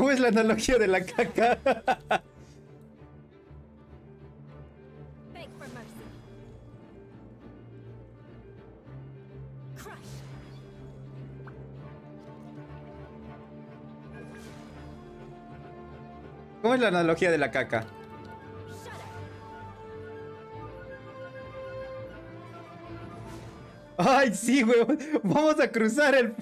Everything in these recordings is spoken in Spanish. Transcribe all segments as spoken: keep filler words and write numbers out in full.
¿Cómo es la analogía de la caca? ¿Cómo es la analogía de la caca? ¡Ay, sí, güey! ¡Vamos a cruzar el...!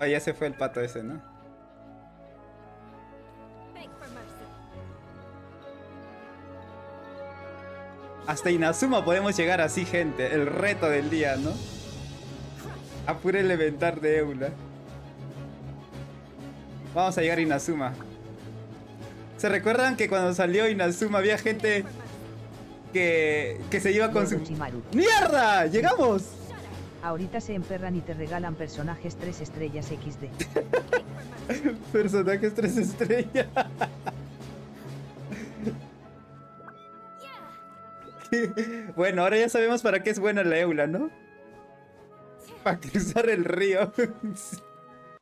Ah, ya se fue el pato ese, ¿no? Hasta Inazuma podemos llegar así, gente. El reto del día, ¿no? Apura el inventar de Eula. Vamos a llegar a Inazuma. ¿Se recuerdan que cuando salió Inazuma había gente que, que se iba con su... ¡Mierda! ¡Llegamos! Ahorita se emperran y te regalan personajes tres estrellas equis de. Personajes tres estrellas. Bueno, ahora ya sabemos para qué es buena la Eula, ¿no? Para cruzar el río.